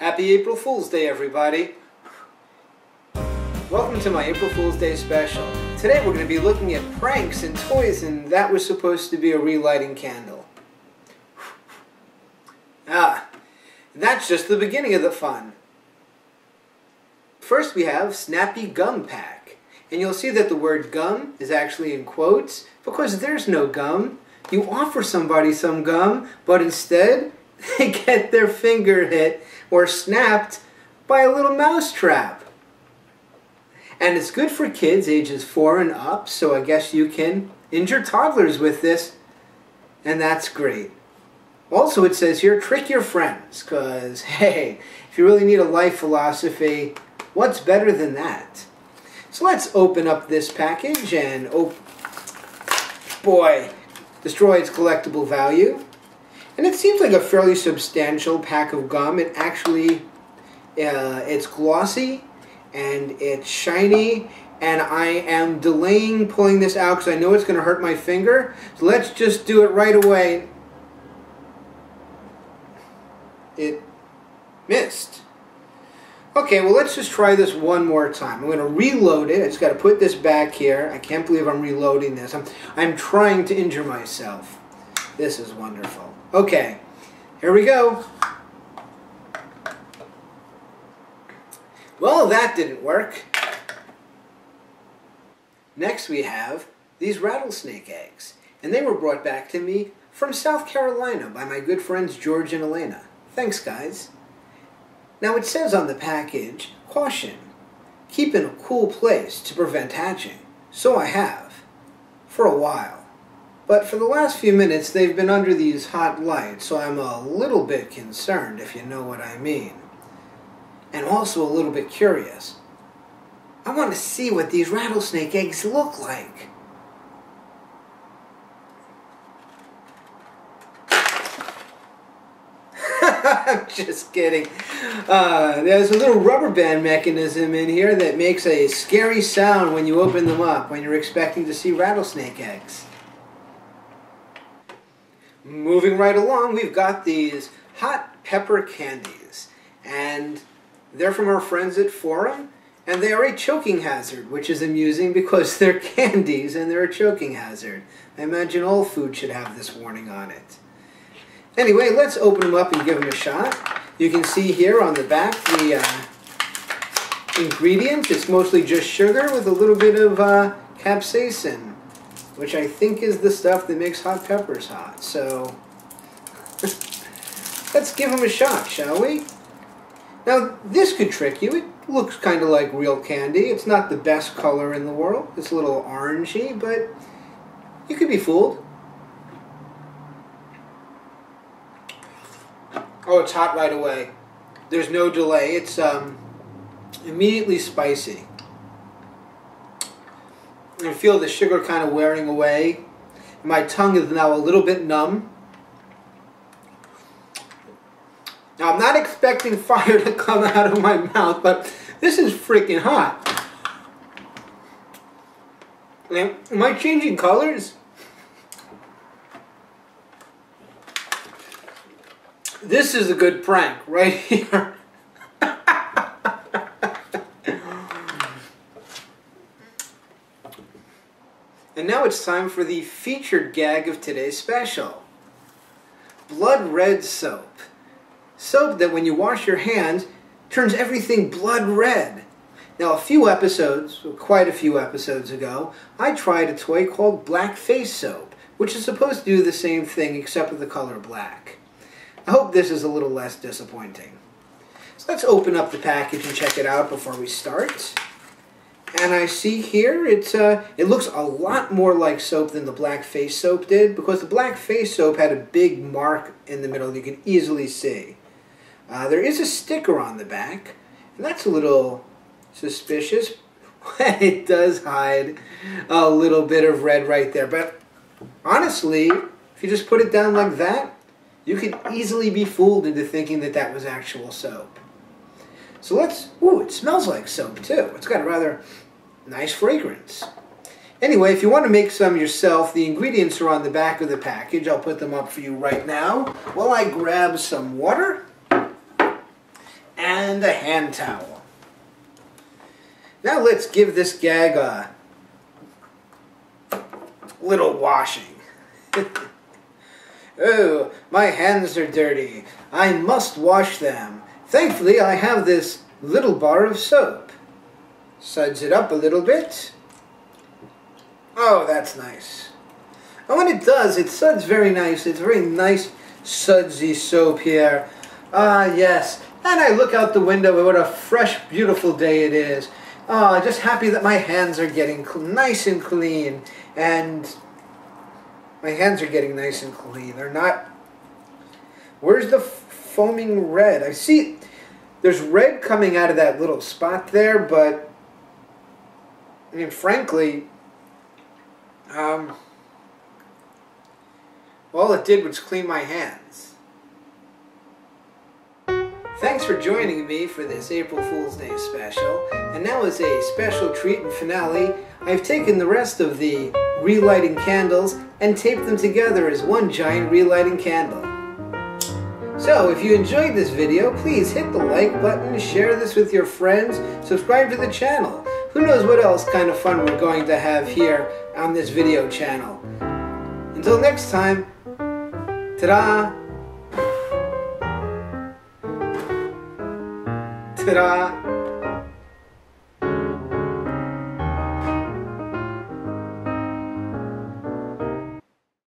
Happy April Fool's Day, everybody! Welcome to my April Fool's Day special. Today we're going to be looking at pranks and toys, and that was supposed to be a relighting candle. And that's just the beginning of the fun. First we have Snappy Gum Pack. And you'll see that the word gum is actually in quotes because there's no gum. You offer somebody some gum, but instead they get their finger hit or snapped by a little mouse trap. And it's good for kids ages 4 and up, so I guess you can injure toddlers with this, and that's great. Also, it says here, trick your friends, because, hey, if you really need a life philosophy, what's better than that? So let's open up this package and, oh boy, destroy its collectible value. And it seems like a fairly substantial pack of gum. It actually, it's glossy and it's shiny, and I am delaying pulling this out because I know it's going to hurt my finger. So let's just do it right away. It missed. Okay, well let's just try this one more time. I'm going to reload it. I just got to put this back here. I can't believe I'm reloading this. I'm trying to injure myself. This is wonderful. Okay, here we go. Well, that didn't work. Next we have these rattlesnake eggs. And they were brought back to me from South Carolina by my good friends George and Elena. Thanks, guys. Now it says on the package, caution, keep in a cool place to prevent hatching. So I have, for a while. But for the last few minutes, they've been under these hot lights, so I'm a little bit concerned, if you know what I mean. And also a little bit curious. I want to see what these rattlesnake eggs look like. I'm just kidding. There's a little rubber band mechanism in here that makes a scary sound when you open them up, when you're expecting to see rattlesnake eggs. Moving right along, we've got these hot pepper candies, and they're from our friends at Forum, and they are a choking hazard, which is amusing because they're candies and they're a choking hazard. I imagine all food should have this warning on it. Anyway, let's open them up and give them a shot. You can see here on the back the ingredients. It's mostly just sugar with a little bit of capsaicin, which I think is the stuff that makes hot peppers hot. So let's give them a shot, shall we? Now, this could trick you. It looks kind of like real candy. It's not the best color in the world. It's a little orangey, but you could be fooled. Oh, it's hot right away. There's no delay. It's immediately spicy. I feel the sugar kind of wearing away. My tongue is now a little bit numb. Now, I'm not expecting fire to come out of my mouth, but this is freaking hot. Am I changing colors? This is a good prank right here. And now it's time for the featured gag of today's special. Blood Red Soap. Soap that when you wash your hands turns everything blood red. Now quite a few episodes ago, I tried a toy called Black Face Soap, which is supposed to do the same thing except with the color black. I hope this is a little less disappointing. So let's open up the package and check it out before we start. And I see here, it looks a lot more like soap than the Black Face Soap did, because the Black Face Soap had a big mark in the middle that you can easily see. There is a sticker on the back, and that's a little suspicious. It does hide a little bit of red right there, but honestly, if you just put it down like that, you could easily be fooled into thinking that that was actual soap. So let's, ooh, it smells like soap too. It's got a rather nice fragrance. Anyway, if you want to make some yourself, the ingredients are on the back of the package. I'll put them up for you right now while I grab some water and a hand towel. Now let's give this gag a little washing. Oh, my hands are dirty. I must wash them. Thankfully, I have this little bar of soap. Suds it up a little bit. Oh, that's nice. And when it does, it suds very nice. It's very nice, sudsy soap here. Ah, yes. And I look out the window, and what a fresh, beautiful day it is. Ah, just happy that my hands are getting nice and clean. And my hands are getting nice and clean. They're not... Where's the foaming red? I see there's red coming out of that little spot there, but... I mean, frankly... all it did was clean my hands. Thanks for joining me for this April Fool's Day special. And now as a special treat and finale, I've taken the rest of the relighting candles and taped them together as one giant relighting candle. So if you enjoyed this video, please hit the like button, share this with your friends, subscribe to the channel. Who knows what else kind of fun we're going to have here on this video channel. Until next time, ta-da! Ta-da!